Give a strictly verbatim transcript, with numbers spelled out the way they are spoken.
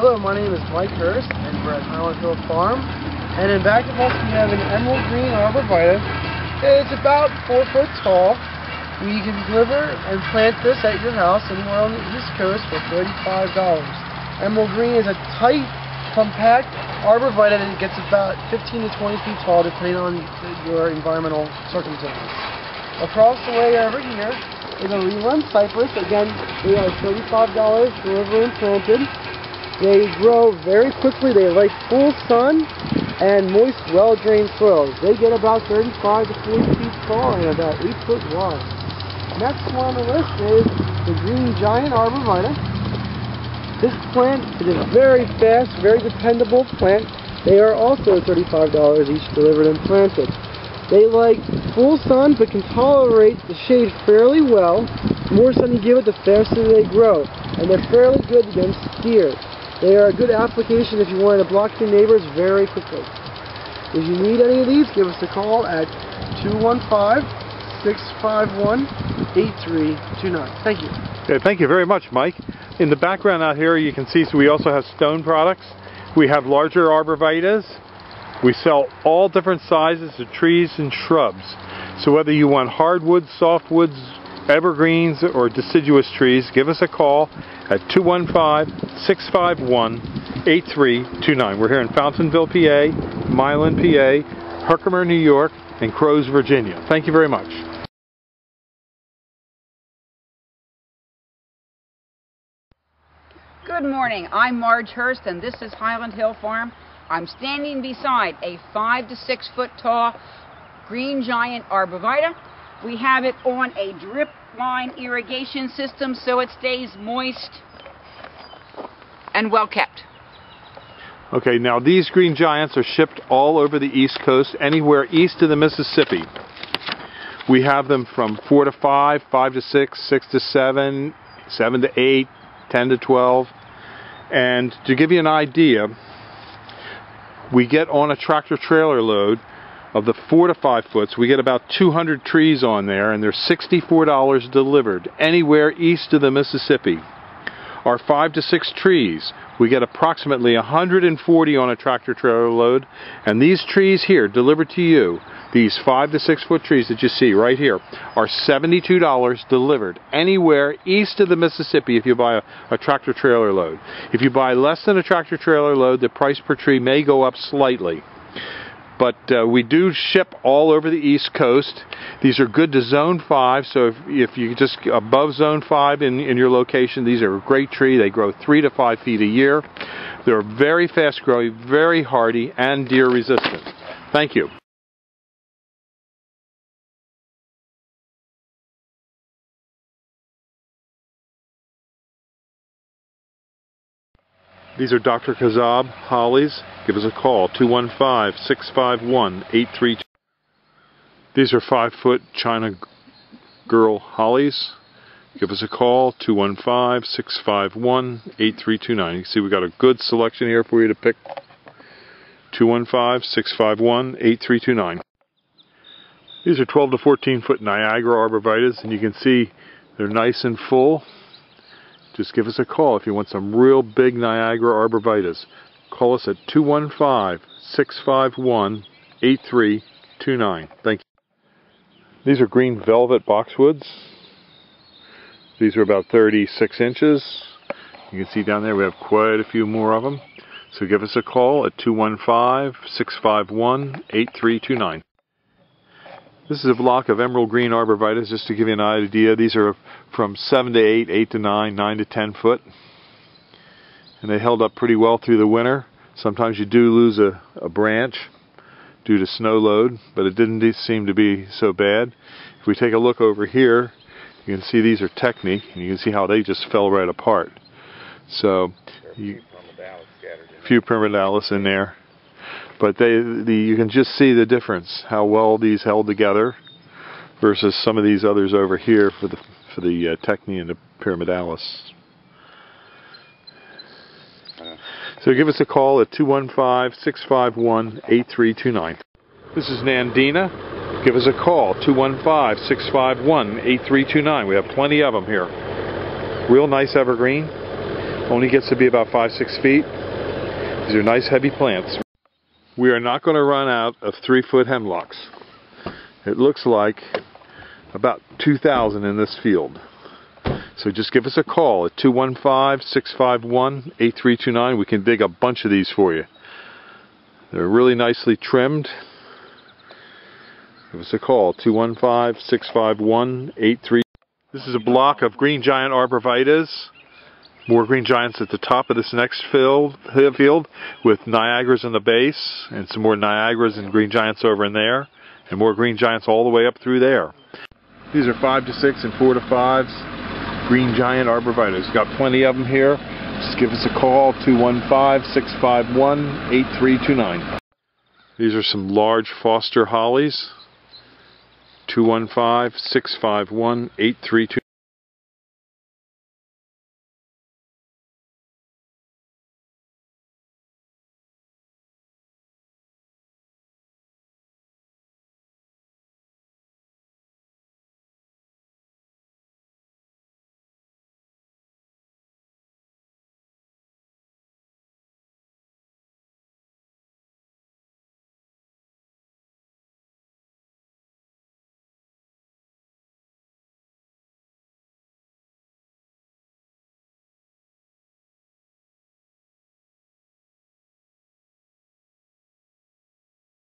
Hello, my name is Mike Hurst, and we're at Highland Hill Farm. And in back of us, we have an emerald green arborvitae. It's about four foot tall. We can deliver and plant this at your house anywhere on the East Coast for thirty-five dollars. Emerald green is a tight, compact arborvitae that gets about fifteen to twenty feet tall, depending on your environmental circumstances. Across the way over here is a Leland cypress. Again, they are thirty-five dollars delivered and planted. They grow very quickly. They like full sun and moist, well-drained soils. They get about thirty-five to forty feet tall and about eight foot wide. Next one on the list is the green giant arborvitae. This plant is a very fast, very dependable plant. They are also thirty-five dollars each delivered and planted. They like full sun, but can tolerate the shade fairly well. The more sun you give it, the faster they grow. And they're fairly good against deer. They are a good application if you wanted to block your neighbors very quickly. If you need any of these, give us a call at two one five, six five one, eight three two nine. Thank you. Okay, thank you very much, Mike. In the background out here, you can see so we also have stone products. We have larger arborvitaes. We sell all different sizes of trees and shrubs. So whether you want hardwoods, softwoods, evergreens, or deciduous trees, give us a call at two one five, six five one, eight three two nine. We're here in Fountainville, P A, Mylan, P A, Herkimer, New York, and Crows, Virginia. Thank you very much. Good morning. I'm Marge Hurst, and this is Highland Hill Farm. I'm standing beside a five to six foot tall green giant arborvitae. We have it on a drip line irrigation system so it stays moist and well kept. Okay, now these green giants are shipped all over the East Coast, anywhere east of the Mississippi. We have them from four to five, five to six, six to seven, seven to eight, ten to twelve. And to give you an idea, we get on a tractor trailer load of the four to five foots. We get about two hundred trees on there, and they're sixty-four dollars delivered anywhere east of the Mississippi. Our five to six trees, we get approximately one hundred forty on a tractor trailer load, and these trees here delivered to you, these five to six foot trees that you see right here, are seventy-two dollars delivered anywhere east of the Mississippi if you buy a, a tractor trailer load. If you buy less than a tractor trailer load, the price per tree may go up slightly. But uh, we do ship all over the East Coast. These are good to zone five, so if, if you just above zone five in, in your location, these are a great tree. They grow three to five feet a year. They're very fast growing, very hardy, and deer resistant. Thank you. These are Doctor Kazab hollies. Give us a call, two one five, six five one, eight three two. These are five foot China girl hollies. Give us a call, two one five, six five one, eight three two nine. You can see we've got a good selection here for you to pick. two one five, six five one, eight three two nine. These are twelve to fourteen foot Niagara arborvitaes, and you can see they're nice and full. Just give us a call if you want some real big Niagara arborvitaes. Call us at two one five, six five one, eight three two nine. Thank you. These are green velvet boxwoods. These are about thirty-six inches. You can see down there we have quite a few more of them. So give us a call at two one five, six five one, eight three two nine. This is a block of emerald green arborvitaes, just to give you an idea. These are from seven to eight, eight to nine, nine to ten foot. And they held up pretty well through the winter. Sometimes you do lose a, a branch due to snow load, but it didn't seem to be so bad. If we take a look over here, you can see these are technique, and you can see how they just fell right apart. So, you, a few primordialis in there. But they, the, you can just see the difference, how well these held together versus some of these others over here for the, for the uh, Techni and the Pyramidalis. So give us a call at two one five, six five one, eight three two nine. This is Nandina. Give us a call, two one five, six five one, eight three two nine. We have plenty of them here. Real nice evergreen. Only gets to be about five, six feet. These are nice heavy plants. We are not going to run out of three foot hemlocks. It looks like about two thousand in this field. So just give us a call at two one five, six five one, eight three two nine. We can dig a bunch of these for you. They're really nicely trimmed. Give us a call, two one five, six five one, eight three two nine. This is a block of green giant arborvitas. More green giants at the top of this next field, field with Niagaras in the base, and some more Niagaras and green giants over in there, and more green giants all the way up through there. These are five to six and four to fives green giant arborvitas. Got plenty of them here. Just give us a call, two one five, six five one, eight three two nine. These are some large Foster hollies, two one five, six five one, eight three two nine.